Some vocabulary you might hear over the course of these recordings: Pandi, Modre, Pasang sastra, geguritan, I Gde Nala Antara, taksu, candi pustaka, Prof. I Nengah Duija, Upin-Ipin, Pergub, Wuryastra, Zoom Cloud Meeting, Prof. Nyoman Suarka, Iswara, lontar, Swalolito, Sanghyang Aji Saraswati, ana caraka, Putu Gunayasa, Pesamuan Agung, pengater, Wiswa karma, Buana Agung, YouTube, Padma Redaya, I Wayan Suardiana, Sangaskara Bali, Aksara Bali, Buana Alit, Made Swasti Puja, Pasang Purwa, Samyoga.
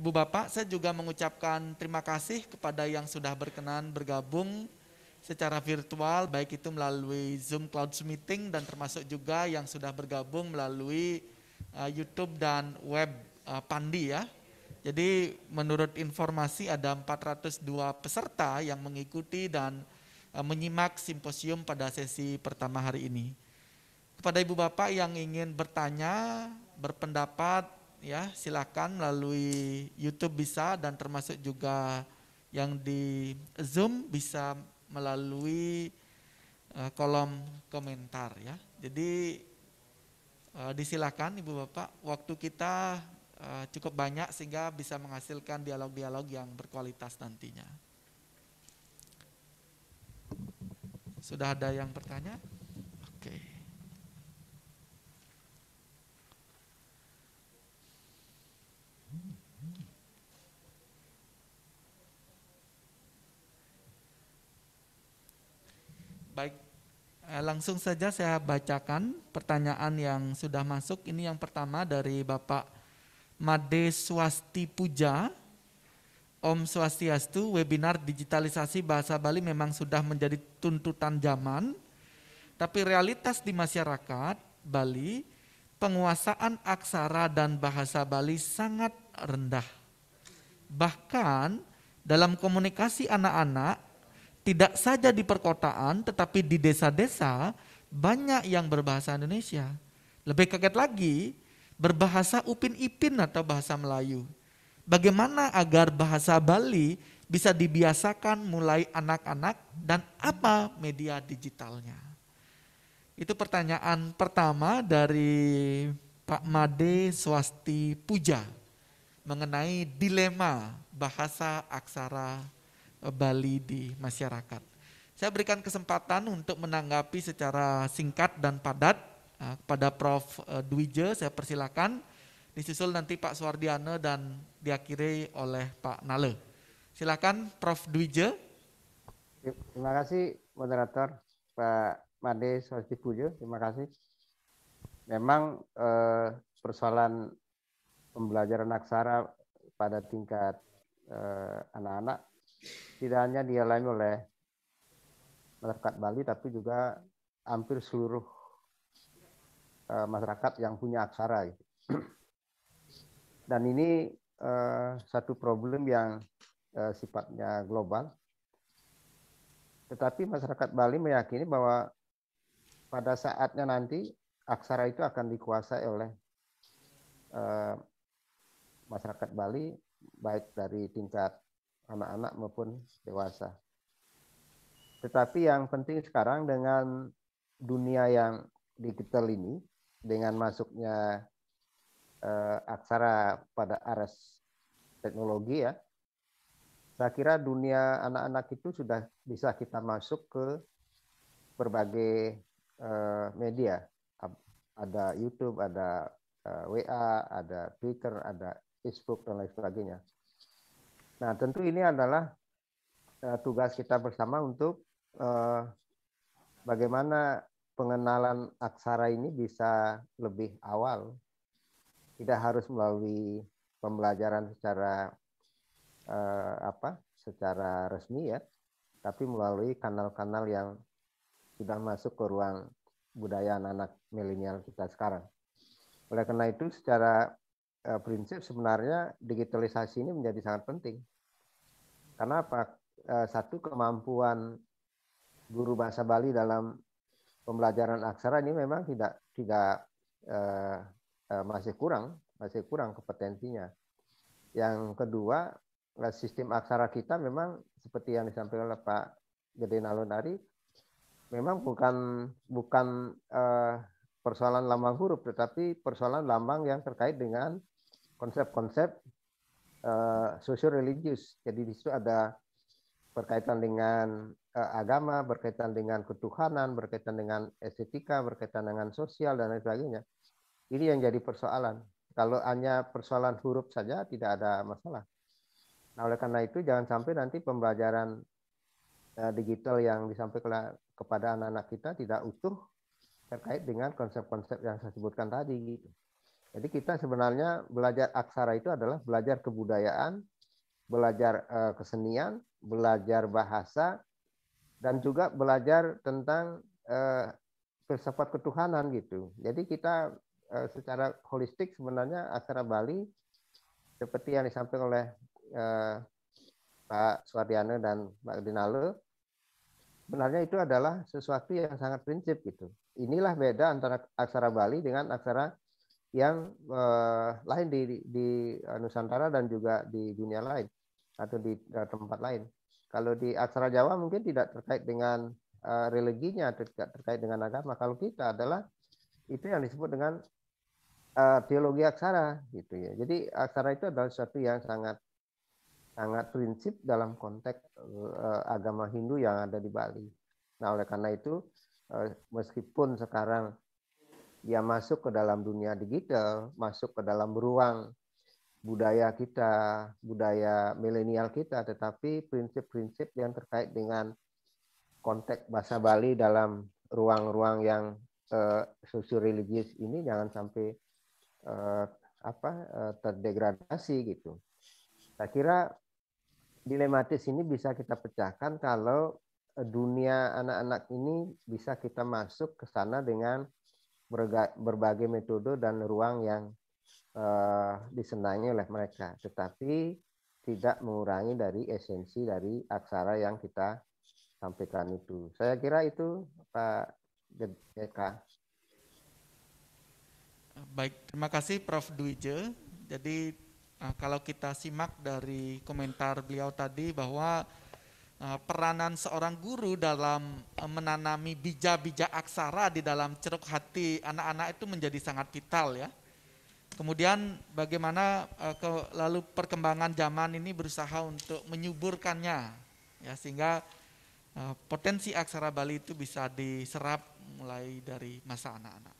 Ibu Bapak, saya juga mengucapkan terima kasih kepada yang sudah berkenan bergabung secara virtual, baik itu melalui Zoom Cloud Meeting dan termasuk juga yang sudah bergabung melalui YouTube dan web Pandi ya. Jadi menurut informasi ada 402 peserta yang mengikuti dan menyimak simposium pada sesi pertama hari ini. Kepada Ibu Bapak yang ingin bertanya, berpendapat ya, silakan melalui YouTube bisa dan termasuk juga yang di Zoom bisa melalui kolom komentar ya. Jadi disilakan Ibu Bapak, waktu kita cukup banyak sehingga bisa menghasilkan dialog-dialog yang berkualitas nantinya. Sudah ada yang bertanya? Oke. Baik, langsung saja saya bacakan pertanyaan yang sudah masuk. Ini yang pertama dari Bapak Made Swasti Puja. Om Swastiastu, webinar digitalisasi bahasa Bali memang sudah menjadi tuntutan zaman, tapi realitas di masyarakat Bali, penguasaan aksara dan bahasa Bali sangat rendah. Bahkan dalam komunikasi anak-anak, tidak saja di perkotaan, tetapi di desa-desa banyak yang berbahasa Indonesia. Lebih kaget lagi, berbahasa Upin-Ipin atau bahasa Melayu. Bagaimana agar bahasa Bali bisa dibiasakan mulai anak-anak dan apa media digitalnya? Itu pertanyaan pertama dari Pak Made Swasti Puja mengenai dilema bahasa aksara Bali di masyarakat. Saya berikan kesempatan untuk menanggapi secara singkat dan padat kepada Prof. Duija, saya persilakan, disusul nanti Pak Suardiana dan diakhiri oleh Pak Nale. Silakan Prof. Duija. Terima kasih moderator Pak Made Swasti Puja, terima kasih. Memang persoalan pembelajaran aksara pada tingkat anak-anak tidak hanya dialami oleh masyarakat Bali, tapi juga hampir seluruh masyarakat yang punya aksara. Dan ini satu problem yang sifatnya global. Tetapi masyarakat Bali meyakini bahwa pada saatnya nanti aksara itu akan dikuasai oleh masyarakat Bali, baik dari tingkat anak-anak maupun dewasa. Tetapi yang penting sekarang dengan dunia yang digital ini, dengan masuknya aksara pada aras teknologi ya, saya kira dunia anak-anak itu sudah bisa kita masuk ke berbagai media. Ada YouTube, ada WA, ada Twitter, ada Facebook, dan lain sebagainya. Nah, tentu ini adalah tugas kita bersama untuk bagaimana pengenalan aksara ini bisa lebih awal. Tidak harus melalui pembelajaran secara secara resmi ya, tapi melalui kanal-kanal yang sudah masuk ke ruang budaya anak-anak milenial kita sekarang. Oleh karena itu, secara prinsip sebenarnya digitalisasi ini menjadi sangat penting. Karena apa? Satu, kemampuan guru bahasa Bali dalam pembelajaran aksara ini memang masih kurang kompetensinya. Yang kedua, sistem aksara kita memang seperti yang disampaikan oleh Pak Gde Nala Antara, memang bukan persoalan lambang huruf, tetapi persoalan lambang yang terkait dengan konsep-konsep sosio religius. Jadi di situ ada berkaitan dengan agama, berkaitan dengan ketuhanan, berkaitan dengan estetika, berkaitan dengan sosial dan lain sebagainya. Ini yang jadi persoalan. Kalau hanya persoalan huruf saja tidak ada masalah. Nah, oleh karena itu jangan sampai nanti pembelajaran digital yang disampaikan kepada anak-anak kita tidak utuh terkait dengan konsep-konsep yang saya sebutkan tadi gitu. Jadi kita sebenarnya belajar aksara itu adalah belajar kebudayaan, belajar kesenian, belajar bahasa, dan juga belajar tentang filsafat ketuhanan gitu. Jadi kita secara holistik sebenarnya aksara Bali seperti yang disampaikan oleh Pak Suardiana dan Mbak Gde Nala, sebenarnya itu adalah sesuatu yang sangat prinsip gitu. Inilah beda antara aksara Bali dengan aksara yang lain di Nusantara dan juga di dunia lain atau di tempat lain. Kalau di aksara Jawa mungkin tidak terkait dengan religinya atau tidak terkait dengan agama. Kalau kita adalah itu yang disebut dengan teologi aksara gitu ya. Jadi aksara itu adalah sesuatu yang sangat prinsip dalam konteks agama Hindu yang ada di Bali. Nah, oleh karena itu meskipun sekarang dia masuk ke dalam dunia digital, masuk ke dalam ruang budaya kita, budaya milenial kita, tetapi prinsip-prinsip yang terkait dengan konteks bahasa Bali dalam ruang-ruang yang sosio religius ini jangan sampai terdegradasi gitu. Saya kira dilematis ini bisa kita pecahkan kalau dunia anak-anak ini bisa kita masuk ke sana dengan berbagai metode dan ruang yang disenangi oleh mereka, tetapi tidak mengurangi dari esensi dari aksara yang kita sampaikan itu. Saya kira itu Pak Eka. Baik, terima kasih Prof. Duija. Jadi kalau kita simak dari komentar beliau tadi bahwa peranan seorang guru dalam menanami bija-bija aksara di dalam ceruk hati anak-anak itu menjadi sangat vital ya. Kemudian bagaimana lalu perkembangan zaman ini berusaha untuk menyuburkannya ya, sehingga potensi aksara Bali itu bisa diserap mulai dari masa anak-anak.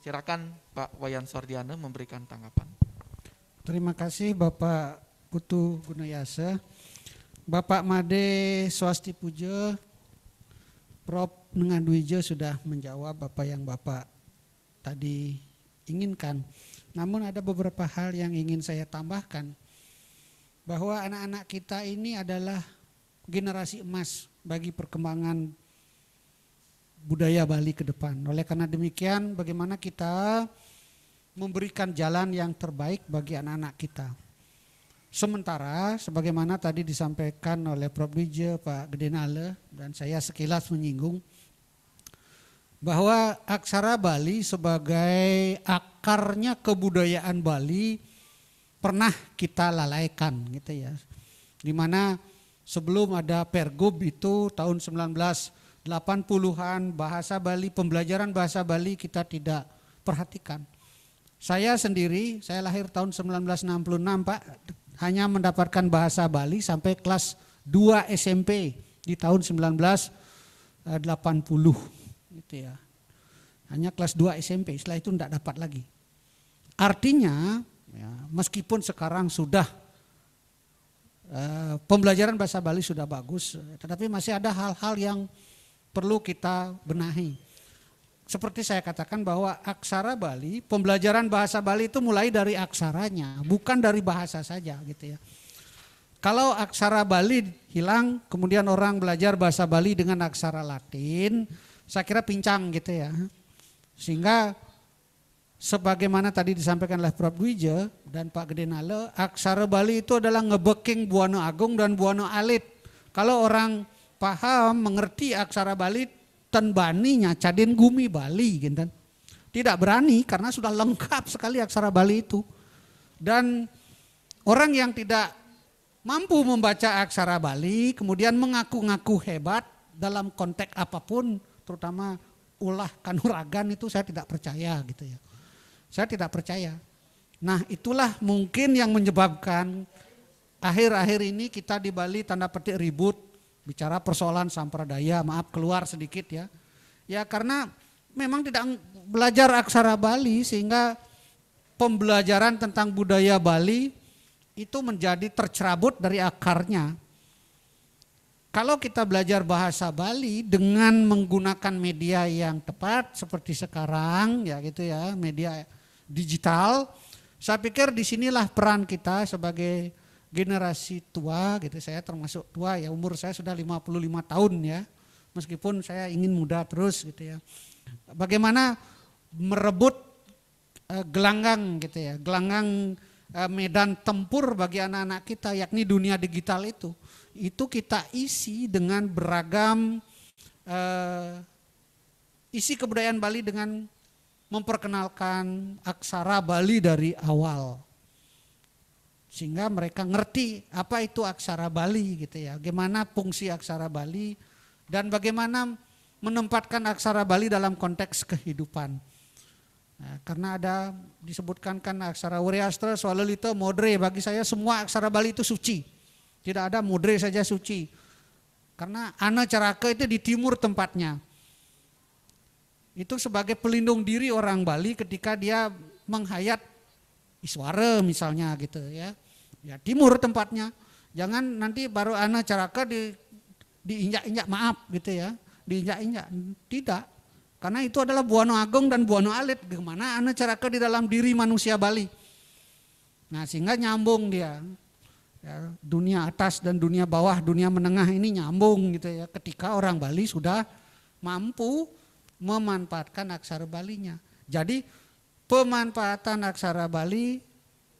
Silakan Pak Wayan Suardiana memberikan tanggapan. Terima kasih Bapak Putu Gunayasa, Bapak Made Swasti Puja, Prof. Nengah Duija sudah menjawab apa yang Bapak tadi inginkan. Namun ada beberapa hal yang ingin saya tambahkan. Bahwa anak-anak kita ini adalah generasi emas bagi perkembangan budaya Bali ke depan. Oleh karena demikian, bagaimana kita memberikan jalan yang terbaik bagi anak-anak kita. Sementara, sebagaimana tadi disampaikan oleh Prof. Duija, Pak Gde Nala, dan saya sekilas menyinggung, bahwa aksara Bali sebagai akarnya kebudayaan Bali pernah kita lalaikan gitu ya. Dimana sebelum ada Pergub itu tahun 1980-an bahasa Bali, pembelajaran bahasa Bali kita tidak perhatikan. Saya sendiri, saya lahir tahun 1966 Pak, hanya mendapatkan bahasa Bali sampai kelas 2 SMP di tahun 1980 gitu ya. Hanya kelas 2 SMP, setelah itu tidak dapat lagi. Artinya ya, meskipun sekarang sudah pembelajaran bahasa Bali sudah bagus, tetapi masih ada hal-hal yang perlu kita benahi. Seperti saya katakan bahwa aksara Bali, pembelajaran bahasa Bali itu mulai dari aksaranya, bukan dari bahasa saja gitu ya. Kalau aksara Bali hilang, kemudian orang belajar bahasa Bali dengan aksara Latin, saya kira pincang gitu ya. Sehingga sebagaimana tadi disampaikan oleh Prof. Duija dan Pak Gde Nala, aksara Bali itu adalah ngebeking Buana Agung dan Buana Alit. Kalau orang paham, mengerti aksara Bali, tenbaninya cadin gumi Bali gitu. Tidak berani karena sudah lengkap sekali aksara Bali itu. Dan orang yang tidak mampu membaca aksara Bali kemudian mengaku-ngaku hebat dalam konteks apapun, terutama ulah kanuragan, itu saya tidak percaya gitu ya. Saya tidak percaya. Nah, itulah mungkin yang menyebabkan akhir-akhir ini kita di Bali tanda petik ribut bicara persoalan sampradaya, maaf keluar sedikit ya. Ya karena memang tidak belajar aksara Bali sehingga pembelajaran tentang budaya Bali itu menjadi tercerabut dari akarnya. Kalau kita belajar bahasa Bali dengan menggunakan media yang tepat seperti sekarang ya gitu ya, media digital. Saya pikir disinilah peran kita sebagai generasi tua gitu, saya termasuk tua ya, umur saya sudah 55 tahun ya, meskipun saya ingin muda terus gitu ya. Bagaimana merebut gelanggang gitu ya, gelanggang medan tempur bagi anak-anak kita yakni dunia digital itu kita isi dengan beragam isi kebudayaan Bali dengan memperkenalkan aksara Bali dari awal. Sehingga mereka ngerti apa itu aksara Bali gitu ya, bagaimana fungsi aksara Bali dan bagaimana menempatkan aksara Bali dalam konteks kehidupan. Nah, karena ada disebutkan kan aksara Wuryastra, Swalolito, Modre, bagi saya semua aksara Bali itu suci. Tidak ada Modre saja suci. Karena ana caraka itu di timur tempatnya. Itu sebagai pelindung diri orang Bali ketika dia menghayat Iswara misalnya gitu ya, ya timur tempatnya, jangan nanti baru ana caraka diinjak-injak maaf gitu ya, diinjak-injak, tidak, karena itu adalah Buana Agung dan Buana Alit, gimana ana caraka di dalam diri manusia Bali, nah sehingga nyambung dia, ya, dunia atas dan dunia bawah, dunia menengah ini nyambung gitu ya, ketika orang Bali sudah mampu memanfaatkan aksara Balinya, jadi pemanfaatan aksara Bali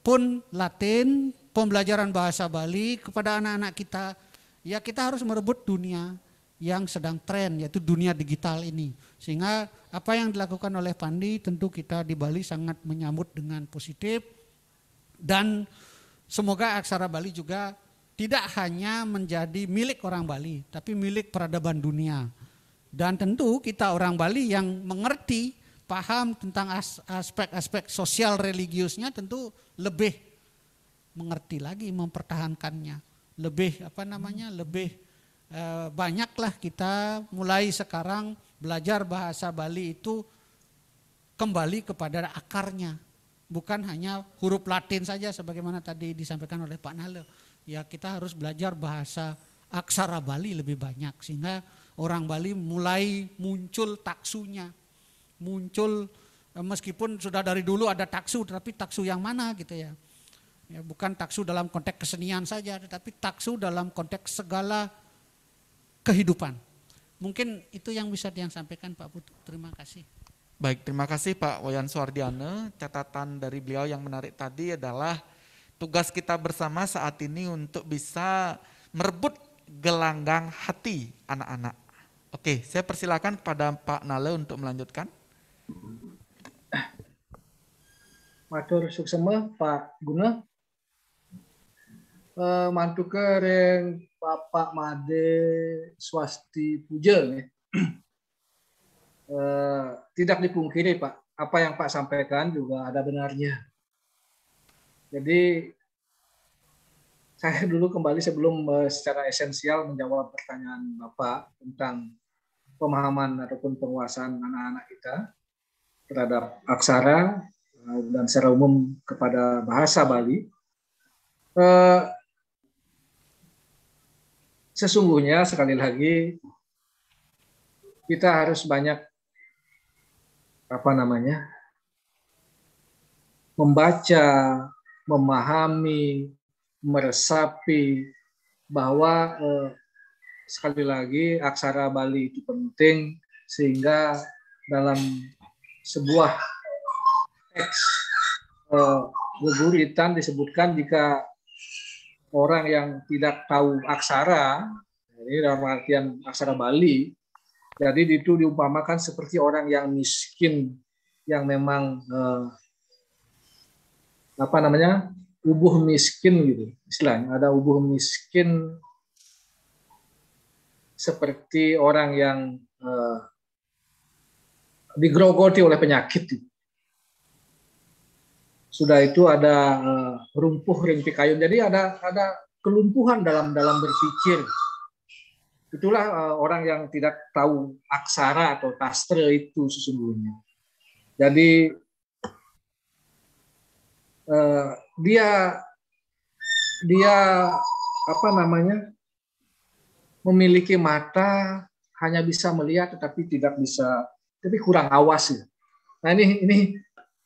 pun Latin, pembelajaran bahasa Bali kepada anak-anak kita, ya kita harus merebut dunia yang sedang tren yaitu dunia digital ini. Sehingga apa yang dilakukan oleh Pandi tentu kita di Bali sangat menyambut dengan positif dan semoga aksara Bali juga tidak hanya menjadi milik orang Bali tapi milik peradaban dunia. Dan tentu kita orang Bali yang mengerti paham tentang aspek-aspek sosial religiusnya tentu lebih mengerti lagi mempertahankannya, lebih lebih banyaklah kita mulai sekarang belajar bahasa Bali itu kembali kepada akarnya, bukan hanya huruf Latin saja sebagaimana tadi disampaikan oleh Pak Nale. Ya kita harus belajar bahasa aksara Bali lebih banyak sehingga orang Bali mulai muncul taksunya. Muncul meskipun sudah dari dulu ada taksu, tapi taksu yang mana gitu ya. Ya bukan taksu dalam konteks kesenian saja, tetapi taksu dalam konteks segala kehidupan. Mungkin itu yang bisa disampaikan Pak Putu, terima kasih. Baik, terima kasih Pak Wayan Suardiana. Catatan dari beliau yang menarik tadi adalah tugas kita bersama saat ini untuk bisa merebut gelanggang hati anak-anak. Oke, saya persilakan kepada Pak Nale untuk melanjutkan. Matur suksema Pak Guna, mantu kereng Bapak Made Swasti Puja nih. Tidak dipungkiri Pak, apa yang Pak sampaikan juga ada benarnya. Jadi saya dulu kembali sebelum secara esensial menjawab pertanyaan Bapak tentang pemahaman ataupun penguasaan anak-anak kita terhadap aksara dan secara umum kepada bahasa Bali. Sesungguhnya sekali lagi kita harus banyak membaca, memahami, meresapi bahwa sekali lagi aksara Bali itu penting sehingga dalam sebuah teks geguritan disebutkan jika orang yang tidak tahu aksara, ini dalam artian aksara Bali, jadi itu diumpamakan seperti orang yang miskin, yang memang ubuh miskin gitu, istilahnya ada ubuh miskin seperti orang yang digrogoti oleh penyakit gitu. Sudah itu ada rumpuh rintik kayu, jadi ada kelumpuhan dalam berpikir. Itulah orang yang tidak tahu aksara atau tasre itu sesungguhnya. Jadi dia memiliki mata hanya bisa melihat tetapi tidak bisa, tapi kurang awas ya. Nah ini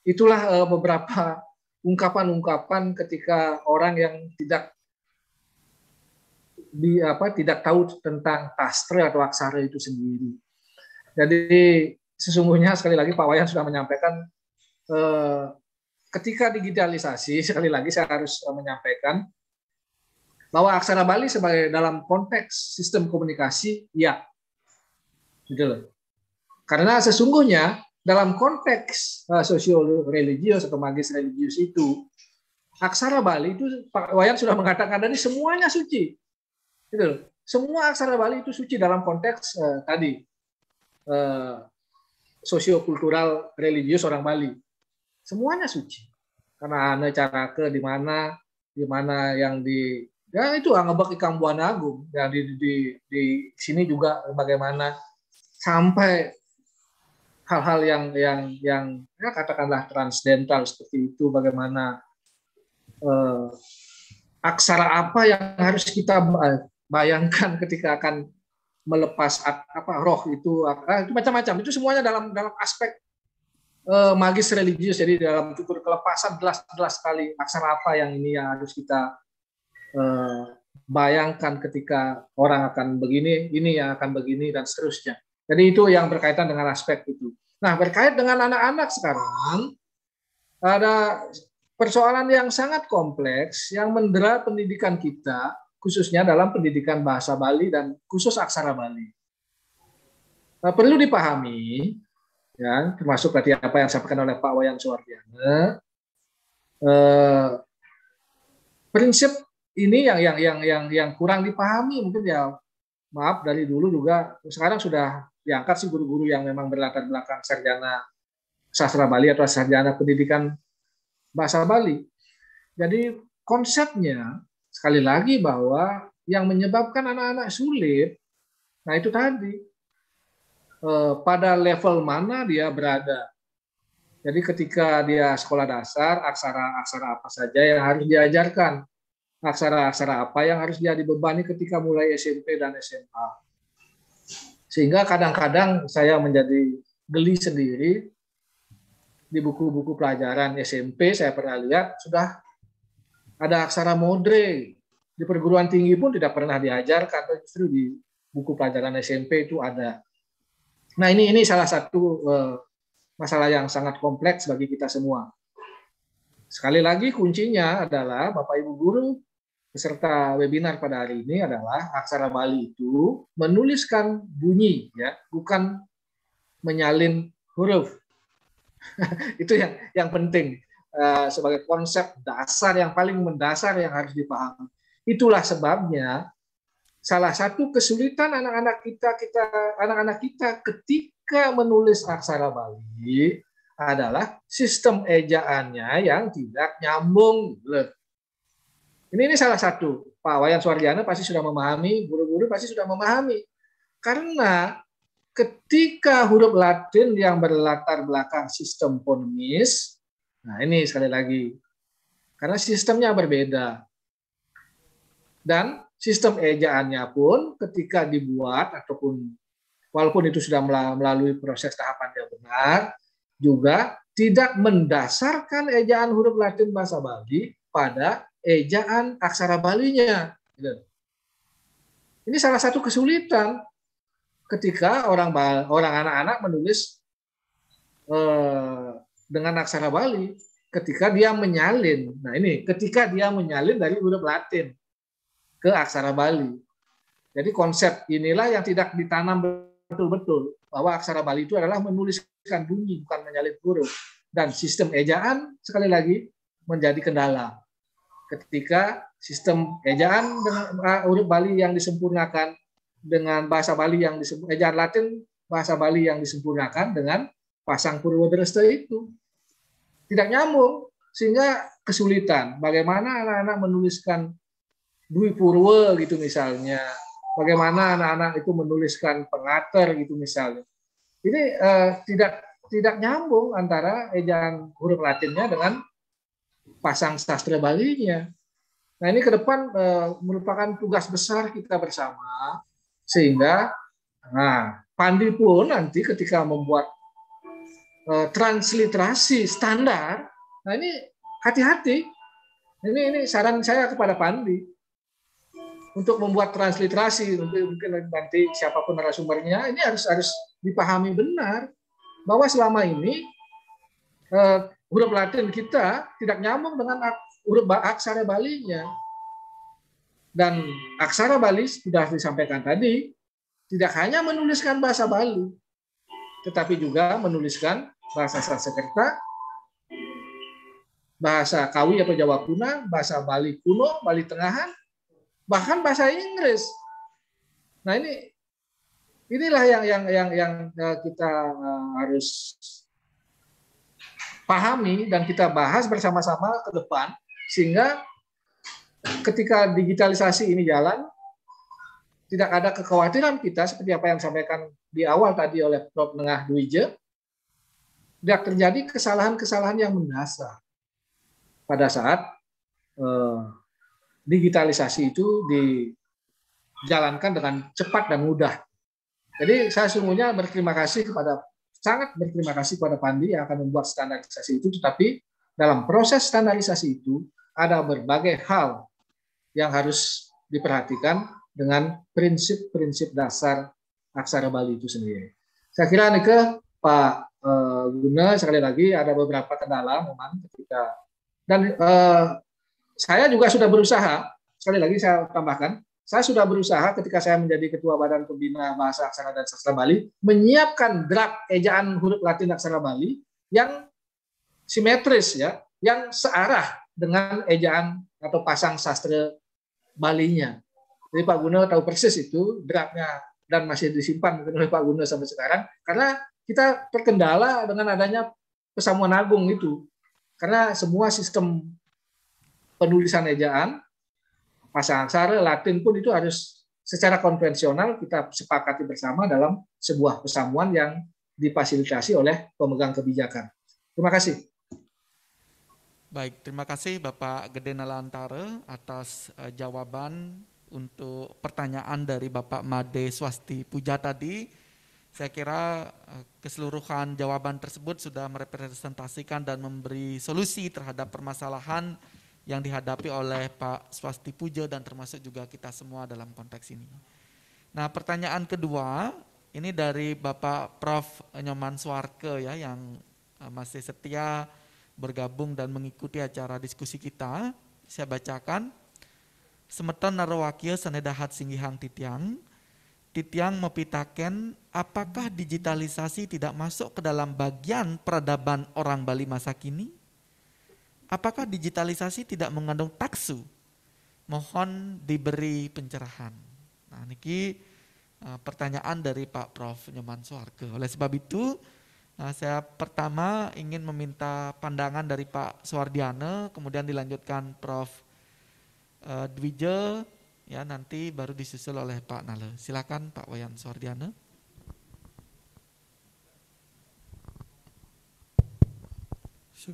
Itulah beberapa ungkapan-ungkapan ketika orang yang tidak tahu tentang tasre atau aksara itu sendiri. Jadi sesungguhnya sekali lagi Pak Wayan sudah menyampaikan ketika digitalisasi, sekali lagi saya harus menyampaikan bahwa aksara Bali sebagai dalam konteks sistem komunikasi, ya, gitu loh. Karena sesungguhnya dalam konteks sosio religius atau magis religius itu, aksara Bali itu Pak Wayan sudah mengatakan tadi semuanya suci, gitu. Semua aksara Bali itu suci dalam konteks tadi sosiokultural religius orang Bali, semuanya suci. Karena ana caraka di mana yang di ya itu ngebek ikan Buana Agung, yang di sini juga bagaimana sampai hal-hal yang ya katakanlah transdental seperti itu, bagaimana aksara apa yang harus kita bayangkan ketika akan melepas roh itu macam-macam, itu semuanya dalam aspek magis religius. Jadi dalam tutur kelepasan jelas-jelas sekali aksara apa yang ini yang harus kita bayangkan ketika orang akan begini, ini yang akan begini, dan seterusnya. Jadi itu yang berkaitan dengan aspek itu. Nah, berkait dengan anak-anak sekarang, ada persoalan yang sangat kompleks yang mendera pendidikan kita, khususnya dalam pendidikan bahasa Bali dan khusus aksara Bali. Nah, perlu dipahami, ya, termasuk tadi apa yang disampaikan oleh Pak Wayan Suardiana, prinsip ini yang kurang dipahami mungkin ya. Maaf, dari dulu juga, sekarang sudah diangkat sih guru-guru yang memang berlatar belakang sarjana sastra Bali atau sarjana pendidikan bahasa Bali. Jadi konsepnya, sekali lagi, bahwa yang menyebabkan anak-anak sulit, nah itu tadi, pada level mana dia berada. Jadi ketika dia sekolah dasar, aksara-aksara apa saja yang harus diajarkan, aksara-aksara apa yang harus dia dibebani ketika mulai SMP dan SMA. Sehingga kadang-kadang saya menjadi geli sendiri di buku-buku pelajaran SMP, saya pernah lihat sudah ada aksara modre. Di perguruan tinggi pun tidak pernah diajarkan, justru di buku pelajaran SMP itu ada. Nah, ini salah satu masalah yang sangat kompleks bagi kita semua. Sekali lagi kuncinya adalah Bapak Ibu guru peserta webinar pada hari ini adalah aksara Bali itu menuliskan bunyi, ya, bukan menyalin huruf. Itu yang penting sebagai konsep dasar yang paling mendasar yang harus dipahami. Itulah sebabnya salah satu kesulitan anak-anak kita ketika menulis aksara Bali adalah sistem ejaannya yang tidak nyambung. Ini salah satu. Pak Wayan Suardiana pasti sudah memahami, guru-guru pasti sudah memahami. Karena ketika huruf Latin yang berlatar belakang sistem fonemis, nah ini sekali lagi, karena sistemnya berbeda. Dan sistem ejaannya pun ketika dibuat, ataupun walaupun itu sudah melalui proses tahapan yang benar, juga tidak mendasarkan ejaan huruf Latin bahasa Bali pada ejaan aksara Balinya. Ini salah satu kesulitan ketika anak-anak menulis dengan aksara Bali ketika dia menyalin. Nah ini ketika dia menyalin dari huruf Latin ke aksara Bali. Jadi konsep inilah yang tidak ditanam betul-betul, bahwa aksara Bali itu adalah menuliskan bunyi, bukan menyalin huruf. Dan sistem ejaan, sekali lagi, menjadi kendala. Ketika sistem ejaan dengan huruf Bali yang disempurnakan, dengan bahasa Bali yang disempurnakan, ejaan Latin, bahasa Bali yang disempurnakan dengan pasang purwa itu. Tidak nyambung, sehingga kesulitan. Bagaimana anak-anak menuliskan dwi purwa, gitu misalnya, bagaimana anak-anak itu menuliskan pengater gitu misalnya. Ini tidak nyambung antara ejaan huruf Latinnya dengan pasang sastra Balinya. Nah ini ke depan merupakan tugas besar kita bersama, sehingga Pandi pun nanti ketika membuat transliterasi standar. Nah ini hati-hati. Ini saran saya kepada Pandi untuk membuat transliterasi, mungkin nanti siapapun narasumbernya ini harus dipahami benar bahwa selama ini huruf Latin kita tidak nyambung dengan huruf aksara Balinya. Dan aksara Bali sudah disampaikan tadi tidak hanya menuliskan bahasa Bali, tetapi juga menuliskan bahasa Sanskerta, bahasa Kawi atau Jawa Kuna, bahasa Bali kuno, Bali Tengahan, bahkan bahasa Inggris. Nah inilah yang kita harus pahami dan kita bahas bersama-sama ke depan, sehingga ketika digitalisasi ini jalan, tidak ada kekhawatiran kita seperti apa yang disampaikan di awal tadi oleh Prof. Nengah Duija, tidak terjadi kesalahan-kesalahan yang mendasar pada saat digitalisasi itu dijalankan dengan cepat dan mudah. Jadi saya sungguhnya sangat berterima kasih kepada Pandi yang akan membuat standarisasi itu, tetapi dalam proses standarisasi itu ada berbagai hal yang harus diperhatikan dengan prinsip-prinsip dasar aksara Bali itu sendiri. Saya kira Nike, Pak Guna, sekali lagi ada beberapa kendala memang ketika, dan saya juga sudah berusaha, sekali lagi saya tambahkan, saya sudah berusaha ketika saya menjadi Ketua Badan Pembina Bahasa Aksara dan Sastra Bali menyiapkan draft ejaan huruf Latin aksara Bali yang simetris ya, yang searah dengan ejaan atau pasang sastra Balinya. Jadi Pak Guna tahu persis itu draftnya dan masih disimpan oleh Pak Guna sampai sekarang karena kita terkendala dengan adanya Pesamuan Agung itu. Karena semua sistem penulisan ejaan pasang sastra Latin pun itu harus secara konvensional kita sepakati bersama dalam sebuah pesamuan yang difasilitasi oleh pemegang kebijakan. Terima kasih. Baik, terima kasih Bapak Gde Nala Antara atas jawaban untuk pertanyaan dari Bapak Made Swasti Puja tadi. Saya kira keseluruhan jawaban tersebut sudah merepresentasikan dan memberi solusi terhadap permasalahan yang dihadapi oleh Pak Swasti Puja dan termasuk juga kita semua dalam konteks ini. Nah, pertanyaan kedua ini dari Bapak Prof. Nyoman Suarka ya, yang masih setia bergabung dan mengikuti acara diskusi kita. Saya bacakan. Semetan narowakya sanedahat singgihang titiang. Titiang mepitaken, apakah digitalisasi tidak masuk ke dalam bagian peradaban orang Bali masa kini? Apakah digitalisasi tidak mengandung taksu? Mohon diberi pencerahan. Nah, niki pertanyaan dari Pak Prof. Nyoman Suarka. Oleh sebab itu, nah, saya pertama ingin meminta pandangan dari Pak Suardiana, kemudian dilanjutkan Prof. Duija, ya nanti baru disusul oleh Pak Nala. Silakan Pak Wayan Suardiana.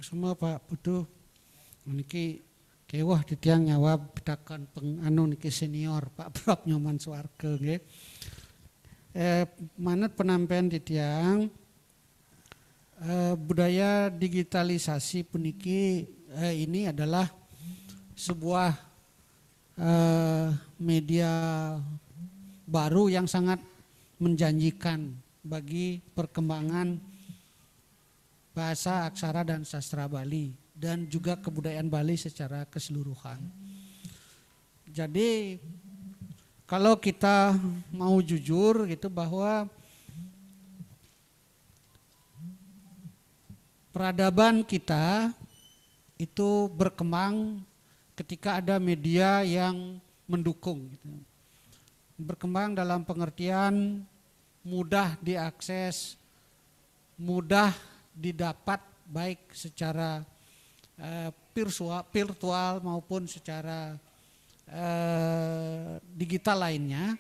Semua Pak Buduh, niki kewah di tiang nyawab betakan penganu niki senior Pak Prof. Nyoman Suarka, nggih. Manut penampilan di tiang. Budaya digitalisasi puniki ini adalah sebuah media baru yang sangat menjanjikan bagi perkembangan bahasa aksara dan sastra Bali dan juga kebudayaan Bali secara keseluruhan. Jadi kalau kita mau jujur gitu bahwa peradaban kita itu berkembang ketika ada media yang mendukung. Berkembang dalam pengertian mudah diakses, mudah didapat baik secara virtual maupun secara digital lainnya.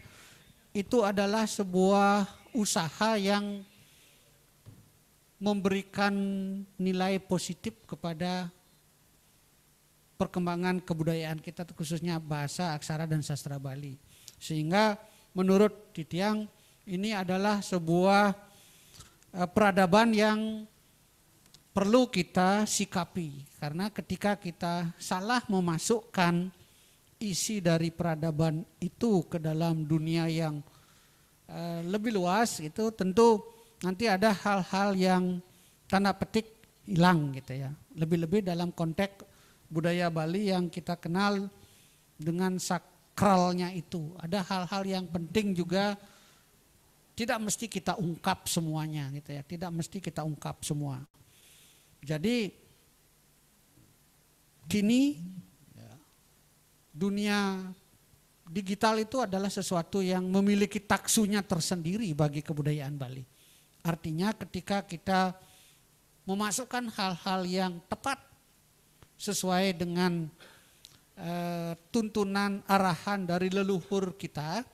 Itu adalah sebuah usaha yang memberikan nilai positif kepada perkembangan kebudayaan kita, khususnya bahasa aksara dan sastra Bali. Sehingga menurut Titiang ini adalah sebuah peradaban yang perlu kita sikapi. Karena ketika kita salah memasukkan isi dari peradaban itu ke dalam dunia yang lebih luas, itu tentu nanti ada hal-hal yang tanda petik hilang gitu ya. Lebih-lebih dalam konteks budaya Bali yang kita kenal dengan sakralnya itu. Ada hal-hal yang penting juga tidak mesti kita ungkap semuanya gitu ya. Tidak mesti kita ungkap semua. Jadi kini dunia digital itu adalah sesuatu yang memiliki taksunya tersendiri bagi kebudayaan Bali. Artinya ketika kita memasukkan hal-hal yang tepat sesuai dengan tuntunan arahan dari leluhur kita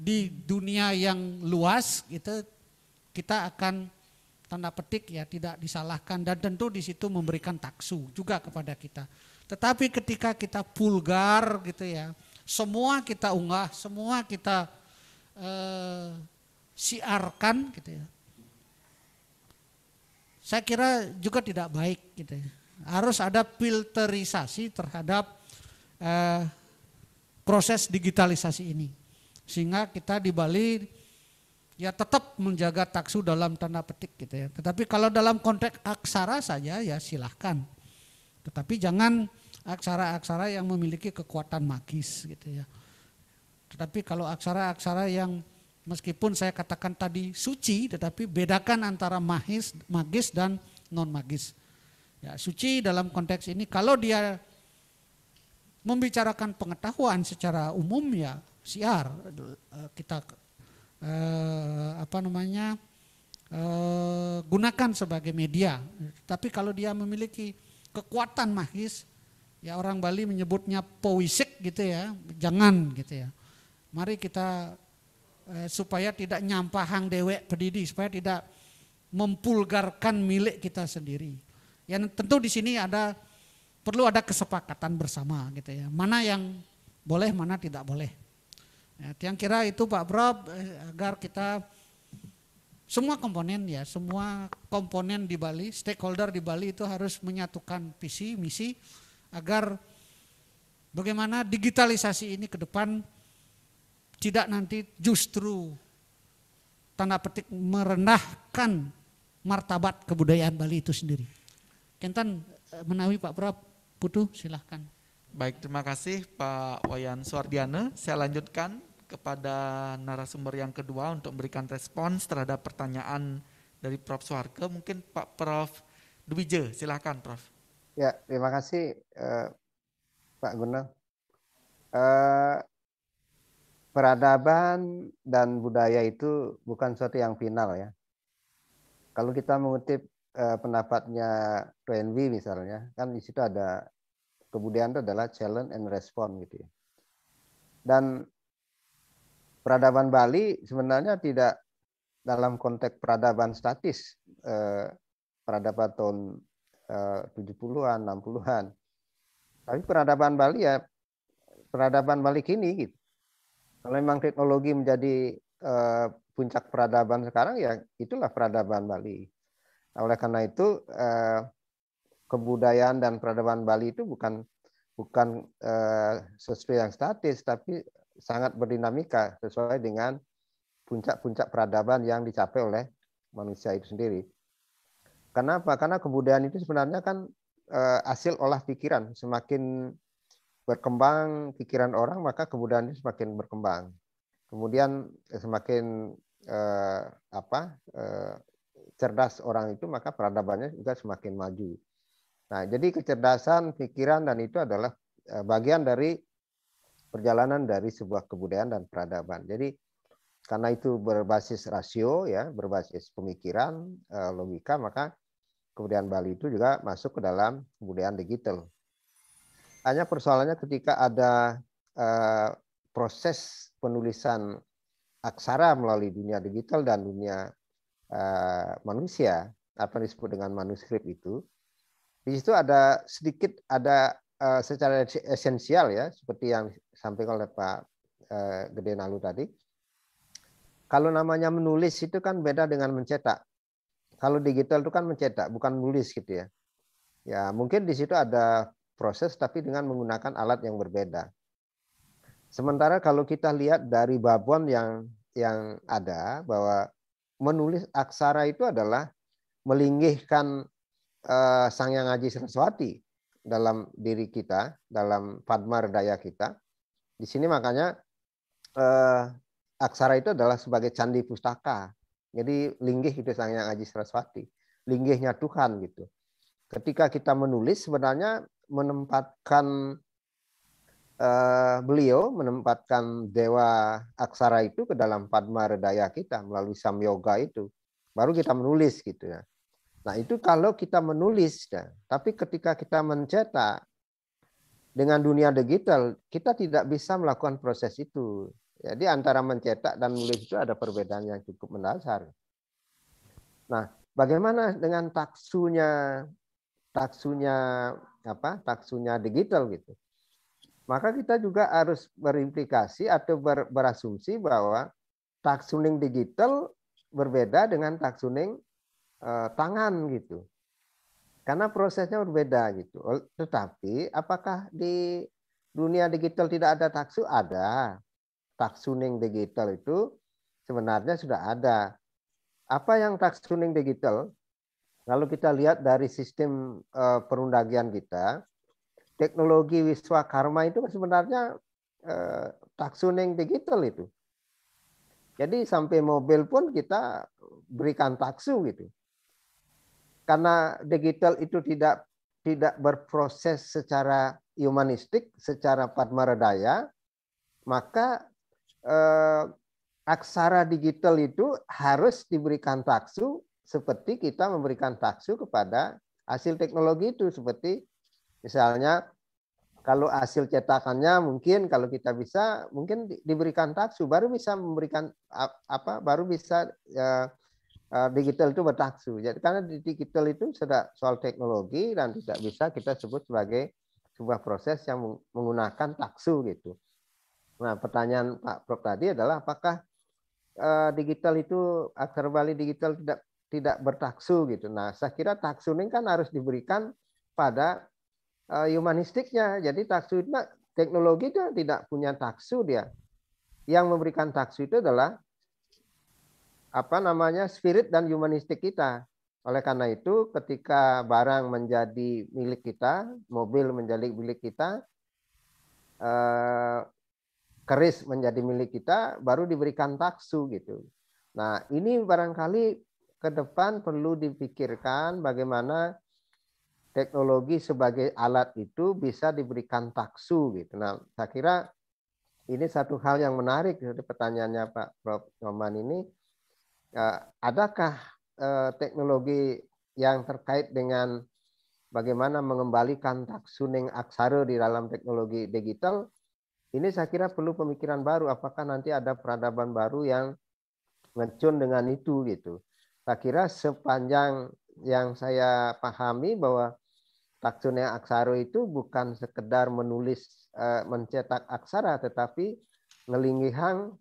di dunia yang luas, gitu, kita akan tanda petik ya tidak disalahkan, dan tentu di situ memberikan taksu juga kepada kita. Tetapi ketika kita vulgar gitu ya, semua kita unggah, semua kita siarkan gitu ya. Saya kira juga tidak baik gitu ya. Harus ada filterisasi terhadap proses digitalisasi ini. Sehingga kita di Bali ya tetap menjaga taksu dalam tanda petik gitu ya. Tetapi kalau dalam konteks aksara saja ya silahkan. Tetapi jangan aksara-aksara yang memiliki kekuatan magis gitu ya. Tetapi kalau aksara-aksara yang meskipun saya katakan tadi suci, tetapi bedakan antara magis dan non-magis. Ya, suci dalam konteks ini kalau dia membicarakan pengetahuan secara umum ya siar kita gunakan sebagai media. Tapi kalau dia memiliki kekuatan magis, ya orang Bali menyebutnya poisik gitu ya, jangan gitu ya. Mari kita supaya tidak nyampahang dewek pedidi, supaya tidak mempulgarkan milik kita sendiri. Ya tentu di sini perlu ada kesepakatan bersama gitu ya. Mana yang boleh, mana tidak boleh. Ya, yang kira itu Pak Prof, agar kita semua komponen di Bali, stakeholder di Bali itu harus menyatukan visi, misi agar bagaimana digitalisasi ini ke depan tidak nanti justru tanda petik merendahkan martabat kebudayaan Bali itu sendiri. Kenten menawi Pak Prof Putu silahkan. Baik, terima kasih Pak Wayan Suardiana. Saya lanjutkan kepada narasumber yang kedua untuk memberikan respons terhadap pertanyaan dari Prof Suarka. Mungkin Pak Prof Duija silahkan Prof. Ya, terima kasih Pak Gunung. Peradaban dan budaya itu bukan suatu yang final ya. Kalau kita mengutip pendapatnya Renvi misalnya, kan di situ ada kebudayaan itu adalah challenge and respond gitu ya. Dan peradaban Bali sebenarnya tidak dalam konteks peradaban statis, peradaban tahun 70-an, 60-an. Tapi peradaban Bali ya peradaban Bali kini gitu. Kalau memang teknologi menjadi puncak peradaban sekarang ya itulah peradaban Bali. Oleh karena itu kebudayaan dan peradaban Bali itu bukan sesuatu yang statis, tapi sangat berdinamika sesuai dengan puncak-puncak peradaban yang dicapai oleh manusia itu sendiri. Kenapa? Karena kebudayaan itu sebenarnya kan hasil olah pikiran. Semakin berkembang pikiran orang, maka kebudayaan itu semakin berkembang. Kemudian semakin cerdas orang itu, maka peradabannya juga semakin maju. Nah, jadi kecerdasan pikiran dan itu adalah bagian dari perjalanan dari sebuah kebudayaan dan peradaban. Jadi karena itu berbasis rasio ya, berbasis pemikiran, logika, maka kebudayaan Bali itu juga masuk ke dalam kebudayaan digital. Hanya persoalannya ketika ada proses penulisan aksara melalui dunia digital dan dunia manusia, apa disebut dengan manuskrip itu, di situ ada sedikit, ada secara esensial ya, seperti yang disampaikan oleh Pak Gde Nala tadi. Kalau namanya menulis itu kan beda dengan mencetak. Kalau digital itu kan mencetak, bukan menulis gitu ya. Ya mungkin di situ ada proses tapi dengan menggunakan alat yang berbeda. Sementara kalau kita lihat dari babon yang ada bahwa menulis aksara itu adalah melinggihkan Sanghyang Aji Saraswati dalam diri kita, dalam Padma Redaya kita. Di sini makanya aksara itu adalah sebagai candi pustaka. Jadi linggih itu Sanghyang Aji Saraswati, linggihnya Tuhan gitu. Ketika kita menulis sebenarnya menempatkan beliau, menempatkan dewa aksara itu ke dalam Padma Redaya kita melalui Samyoga itu. Baru kita menulis gitu ya. Nah itu kalau kita menulis. Ya. Tapi ketika kita mencetak dengan dunia digital, kita tidak bisa melakukan proses itu. Jadi antara mencetak dan menulis itu ada perbedaan yang cukup mendasar. Nah bagaimana dengan taksunya digital gitu. Maka kita juga harus berimplikasi atau berasumsi bahwa taksuning digital berbeda dengan taksuning tangan gitu. Karena prosesnya berbeda gitu. Tetapi apakah di dunia digital tidak ada taksu? Ada. Taksuning digital itu sebenarnya sudah ada. Apa yang taksuning digital? Kalau kita lihat dari sistem perundagian kita, teknologi Wiswa karma itu sebenarnya taksuning digital itu. Jadi sampai mobil pun kita berikan taksu gitu. Karena digital itu tidak berproses secara humanistik, secara Padma Redaya, maka aksara digital itu harus diberikan taksu. Seperti kita memberikan taksu kepada hasil teknologi itu. Seperti misalnya kalau hasil cetakannya mungkin kalau kita bisa mungkin diberikan taksu baru bisa memberikan digital itu bertaksu. Jadi karena digital itu sudah soal teknologi dan tidak bisa kita sebut sebagai sebuah proses yang menggunakan taksu gitu. Nah, pertanyaan Pak Prof tadi adalah apakah digital itu aksara Bali digital tidak bertaksu gitu. Nah, saya kira taksu ini kan harus diberikan pada humanistiknya. Jadi taksu itu teknologi itu tidak punya taksu dia. Yang memberikan taksu itu adalah spirit dan humanistik kita. Oleh karena itu, ketika barang menjadi milik kita, mobil menjadi milik kita, keris menjadi milik kita, baru diberikan taksu gitu. Nah, ini barangkali ke depan perlu dipikirkan bagaimana teknologi sebagai alat itu bisa diberikan taksu gitu. Nah, saya kira ini satu hal yang menarik dari pertanyaannya Pak Prof. Nyoman ini. Adakah teknologi yang terkait dengan bagaimana mengembalikan taksuning aksara di dalam teknologi digital? Ini saya kira perlu pemikiran baru. Apakah nanti ada peradaban baru yang ngecun dengan itu gitu? Saya kira sepanjang yang saya pahami bahwa taksuning aksara itu bukan sekedar menulis, mencetak aksara, tetapi ngelinggihan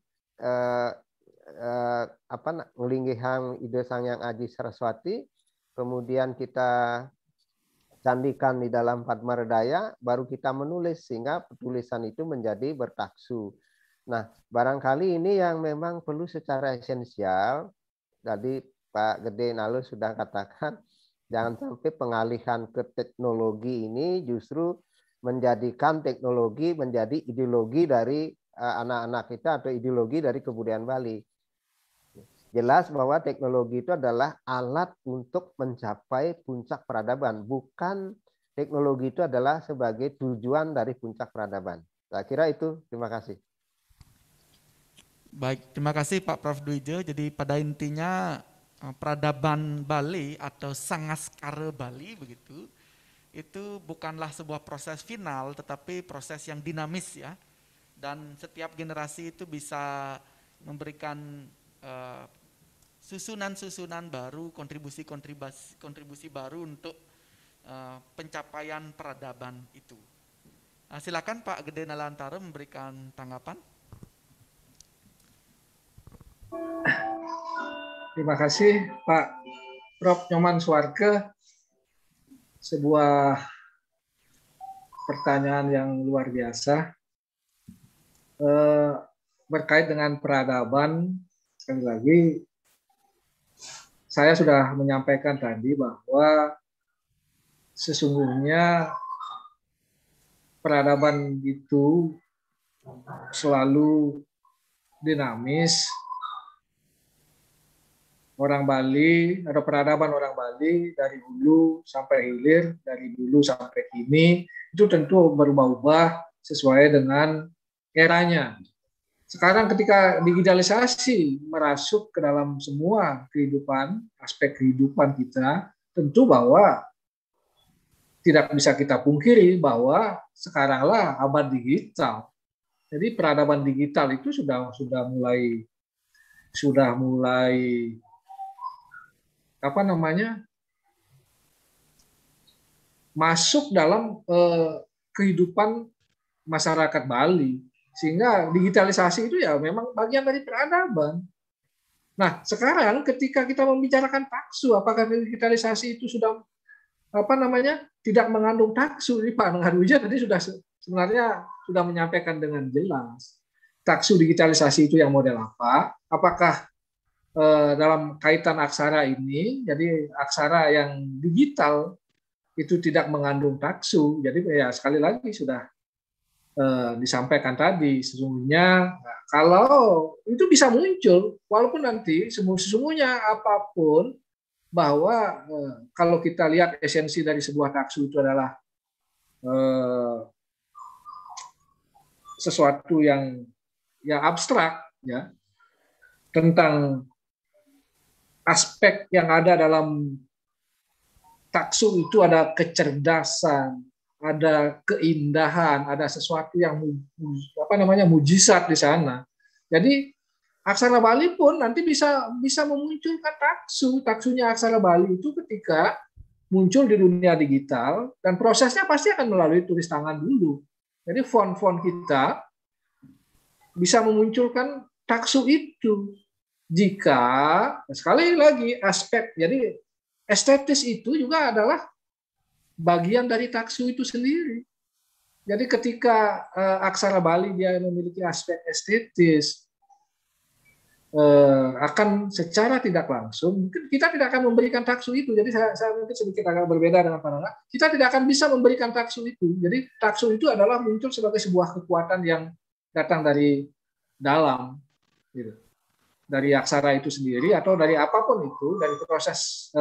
ide Sanghyang Aji Saraswati, kemudian kita candikan di dalam Padma Redaya, baru kita menulis sehingga tulisan itu menjadi bertaksu. Nah, barangkali ini yang memang perlu secara esensial tadi. Pak Gde Nala sudah katakan, jangan sampai pengalihan ke teknologi ini justru menjadikan teknologi menjadi ideologi dari anak-anak kita atau ideologi dari kebudayaan Bali. Jelas bahwa teknologi itu adalah alat untuk mencapai puncak peradaban, bukan teknologi itu adalah sebagai tujuan dari puncak peradaban. Saya kira itu, terima kasih. Baik, terima kasih Pak Prof. Duija. Jadi pada intinya peradaban Bali atau Sangaskara Bali begitu, itu bukanlah sebuah proses final tetapi proses yang dinamis ya, dan setiap generasi itu bisa memberikan susunan-susunan baru, kontribusi baru untuk pencapaian peradaban itu. Nah, silakan Pak Gde Nala Antara memberikan tanggapan. Terima kasih Pak Prof. Nyoman Suarka, sebuah pertanyaan yang luar biasa berkait dengan peradaban. Sekali lagi, saya sudah menyampaikan tadi bahwa sesungguhnya peradaban itu selalu dinamis. Orang Bali, ada peradaban orang Bali dari hulu sampai hilir, dari dulu sampai kini, itu tentu berubah-ubah sesuai dengan eranya. Sekarang ketika digitalisasi merasuk ke dalam semua kehidupan, aspek kehidupan kita, tentu bahwa tidak bisa kita pungkiri bahwa sekaranglah abad digital. Jadi peradaban digital itu sudah mulai apa namanya, masuk dalam kehidupan masyarakat Bali, sehingga digitalisasi itu ya memang bagian dari peradaban. Nah, sekarang ketika kita membicarakan taksu, apakah digitalisasi itu sudah apa namanya tidak mengandung taksu? Ini Pak Nengah Duija tadi sebenarnya sudah menyampaikan dengan jelas. Taksu digitalisasi itu yang model apa? Apakah dalam kaitan aksara ini, jadi aksara yang digital itu tidak mengandung taksu. Jadi ya sekali lagi sudah disampaikan tadi, sesungguhnya nah, kalau itu bisa muncul, walaupun nanti sesungguhnya apapun, bahwa kalau kita lihat esensi dari sebuah taksu itu adalah sesuatu yang ya abstrak ya, tentang aspek yang ada dalam taksu itu ada kecerdasan, ada keindahan, ada sesuatu yang mujizat di sana. Jadi aksara Bali pun nanti bisa memunculkan taksu. Taksunya aksara Bali itu ketika muncul di dunia digital, dan prosesnya pasti akan melalui tulis tangan dulu. Jadi font-font kita bisa memunculkan taksu itu. Jika sekali lagi aspek, jadi estetis itu juga adalah bagian dari taksu itu sendiri. Jadi ketika aksara Bali dia memiliki aspek estetis, akan secara tidak langsung mungkin kita tidak akan memberikan taksu itu. Jadi saya mungkin sedikit agak berbeda dengan pandangan. Kita tidak akan bisa memberikan taksu itu. Jadi taksu itu adalah muncul sebagai sebuah kekuatan yang datang dari dalam, gitu. Dari aksara itu sendiri atau dari apapun itu, dari proses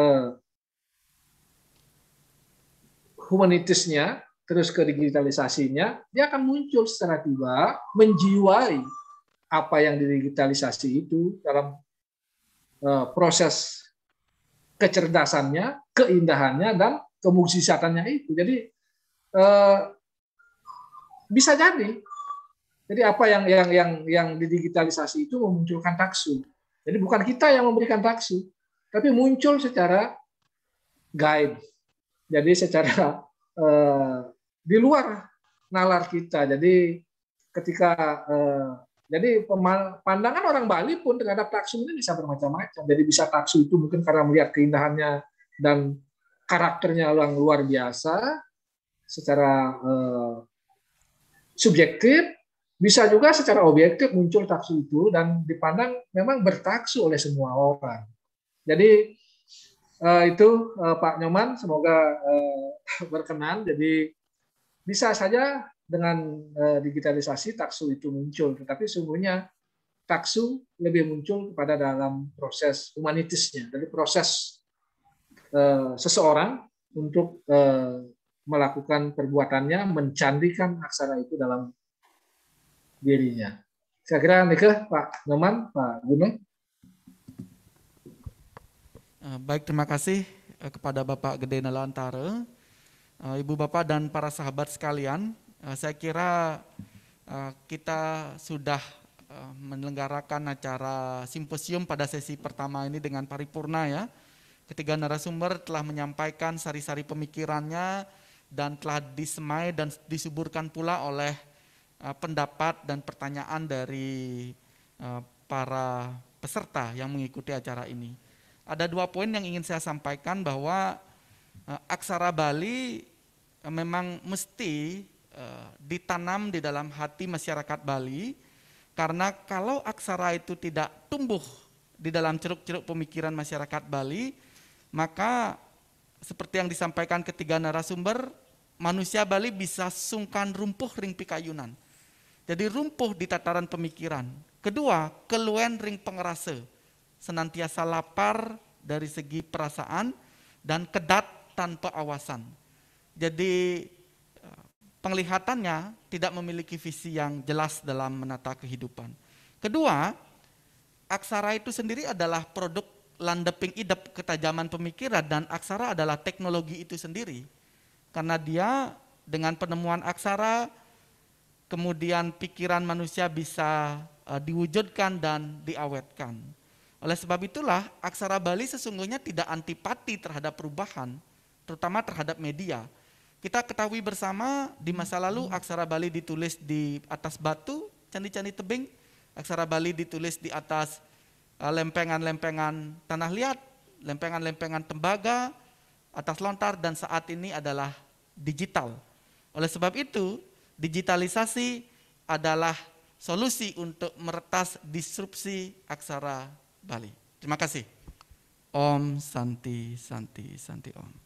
humanitisnya terus ke digitalisasinya, dia akan muncul secara tiba, menjiwai apa yang didigitalisasi itu dalam proses kecerdasannya, keindahannya, dan kemujizatannya itu. Jadi bisa jadi. Jadi apa yang didigitalisasi itu memunculkan taksu. Jadi bukan kita yang memberikan taksu, tapi muncul secara gaib. Jadi secara di luar nalar kita. Jadi ketika jadi pandangan orang Bali pun terhadap taksu ini bisa bermacam-macam. Jadi bisa taksu itu mungkin karena melihat keindahannya dan karakternya yang luar biasa secara subjektif. Bisa juga secara objektif muncul taksu itu dan dipandang memang bertaksu oleh semua orang. Jadi itu Pak Nyoman semoga berkenan. Jadi bisa saja dengan digitalisasi taksu itu muncul, tetapi sesungguhnya taksu lebih muncul kepada dalam proses humanitisnya, dari proses seseorang untuk melakukan perbuatannya, mencandikan aksara itu dalam dirinya. Saya kira Nike, Pak Nyoman, Pak Gunung. Baik, terima kasih kepada Bapak Gde Nala Antara, Ibu Bapak dan para sahabat sekalian. Saya kira kita sudah menyelenggarakan acara simposium pada sesi pertama ini dengan paripurna ya. Ketiga narasumber telah menyampaikan sari-sari pemikirannya dan telah disemai dan disuburkan pula oleh pendapat dan pertanyaan dari para peserta yang mengikuti acara ini. Ada dua poin yang ingin saya sampaikan, bahwa aksara Bali memang mesti ditanam di dalam hati masyarakat Bali, karena kalau aksara itu tidak tumbuh di dalam ceruk-ceruk pemikiran masyarakat Bali, maka seperti yang disampaikan ketiga narasumber, manusia Bali bisa sungkan rumpuh ring pikayunan. Jadi rumpuh di tataran pemikiran. Kedua, keluen ring pengerase. Senantiasa lapar dari segi perasaan dan kedat tanpa awasan. Jadi penglihatannya tidak memiliki visi yang jelas dalam menata kehidupan. Kedua, aksara itu sendiri adalah produk landeping idep, ketajaman pemikiran, dan aksara adalah teknologi itu sendiri. Karena dia dengan penemuan aksara, kemudian pikiran manusia bisa diwujudkan dan diawetkan. Oleh sebab itulah aksara Bali sesungguhnya tidak antipati terhadap perubahan, terutama terhadap media. Kita ketahui bersama di masa lalu aksara Bali ditulis di atas batu, candi-candi tebing, aksara Bali ditulis di atas lempengan-lempengan tanah liat, lempengan-lempengan tembaga, atas lontar, dan saat ini adalah digital. Oleh sebab itu, digitalisasi adalah solusi untuk meretas disrupsi aksara Bali. Terima kasih. Om Santi Santi Santi Om.